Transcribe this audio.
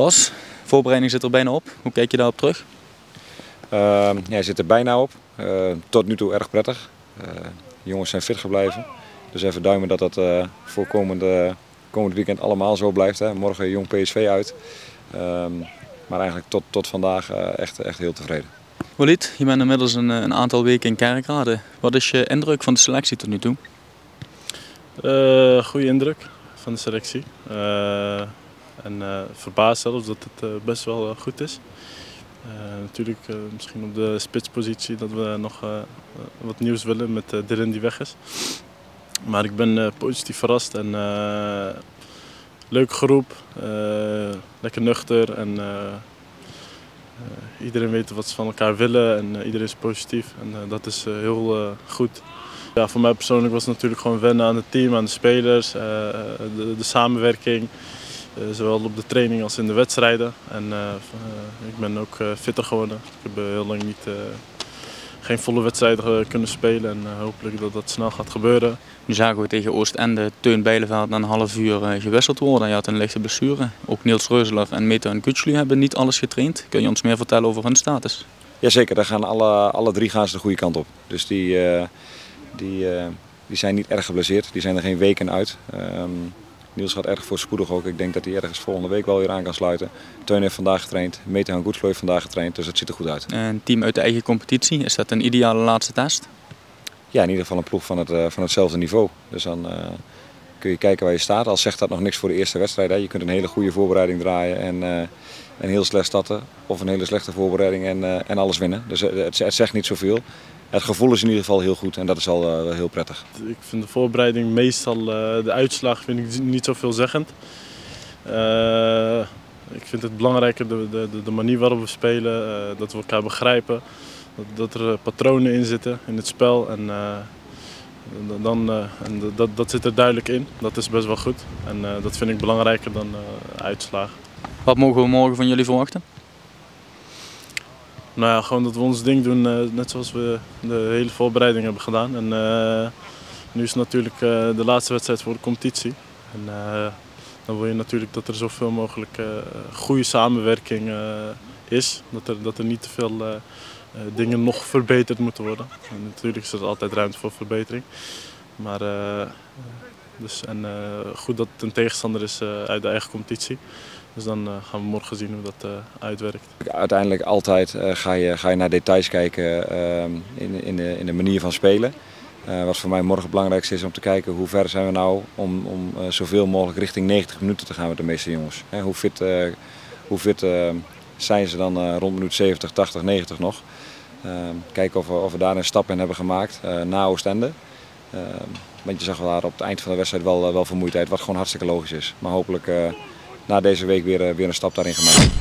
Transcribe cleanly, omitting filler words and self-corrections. Bas, voorbereiding zit er bijna op. Hoe kijk je daarop terug? Ja, zit er bijna op. Tot nu toe erg prettig. De jongens zijn fit gebleven. Dus even duimen dat dat voor komend weekend allemaal zo blijft. Hè. Morgen Jong PSV uit. Maar eigenlijk tot vandaag echt heel tevreden. Walid, je bent inmiddels een aantal weken in Kerkrade. Wat is je indruk van de selectie tot nu toe? Goede indruk van de selectie. En verbaasd zelfs dat het best wel goed is. Natuurlijk misschien op de spitspositie dat we nog wat nieuws willen met Dylan die weg is. Maar ik ben positief verrast en leuke groep, lekker nuchter en iedereen weet wat ze van elkaar willen en iedereen is positief en dat is heel goed. Ja, voor mij persoonlijk was het natuurlijk gewoon wennen aan het team, aan de spelers, de samenwerking. Zowel op de training als in de wedstrijden. En ik ben ook fitter geworden. Ik heb heel lang geen volle wedstrijden kunnen spelen. En hopelijk dat dat snel gaat gebeuren. Nu zagen we tegen Oostende Teun Bijleveld na een half uur gewisseld worden. Je had een lichte blessure. Ook Nils Röseler en Metehan Güçlü hebben niet alles getraind. Kun je ons meer vertellen over hun status? Jazeker, daar gaan alle drie gaan ze de goede kant op. Dus die zijn niet erg geblesseerd. Die zijn er geen weken uit. Niels gaat erg voorspoedig ook. Ik denk dat hij ergens volgende week wel weer aan kan sluiten. Teun heeft vandaag getraind, Metehan Güçlü heeft vandaag getraind, dus dat ziet er goed uit. Een team uit de eigen competitie, is dat een ideale laatste test? Ja, in ieder geval een ploeg van hetzelfde niveau. Dus dan kun je kijken waar je staat. Al zegt dat nog niks voor de eerste wedstrijd. Hè. Je kunt een hele goede voorbereiding draaien en heel slecht starten. Of een hele slechte voorbereiding en alles winnen. Dus het zegt niet zoveel. Het gevoel is in ieder geval heel goed en dat is al heel prettig. Ik vind de voorbereiding meestal, de uitslag vind ik niet zo veelzeggend. Ik vind het belangrijker de manier waarop we spelen, dat we elkaar begrijpen. Dat er patronen in zitten in het spel en, dat zit er duidelijk in. Dat is best wel goed en dat vind ik belangrijker dan uitslagen. Wat mogen we morgen van jullie verwachten? Nou ja, gewoon dat we ons ding doen, net zoals we de hele voorbereiding hebben gedaan. En nu is het natuurlijk de laatste wedstrijd voor de competitie. En dan wil je natuurlijk dat er zoveel mogelijk goede samenwerking is. Dat er niet te veel dingen nog verbeterd moeten worden. En natuurlijk is er altijd ruimte voor verbetering. Maar goed dat het een tegenstander is uit de eigen competitie. Dus dan gaan we morgen zien hoe dat uitwerkt. Uiteindelijk altijd ga je naar details kijken in de manier van spelen. Wat voor mij morgen het belangrijkste is om te kijken hoe ver zijn we nou om zoveel mogelijk richting 90 minuten te gaan met de meeste jongens. Hè, hoe fit zijn ze dan rond minuut 70, 80, 90 nog. Kijken of we daar een stap in hebben gemaakt na Oostende. Want je zag wel op het eind van de wedstrijd wel vermoeidheid, wat gewoon hartstikke logisch is. Maar hopelijk na deze week weer een stap daarin gemaakt.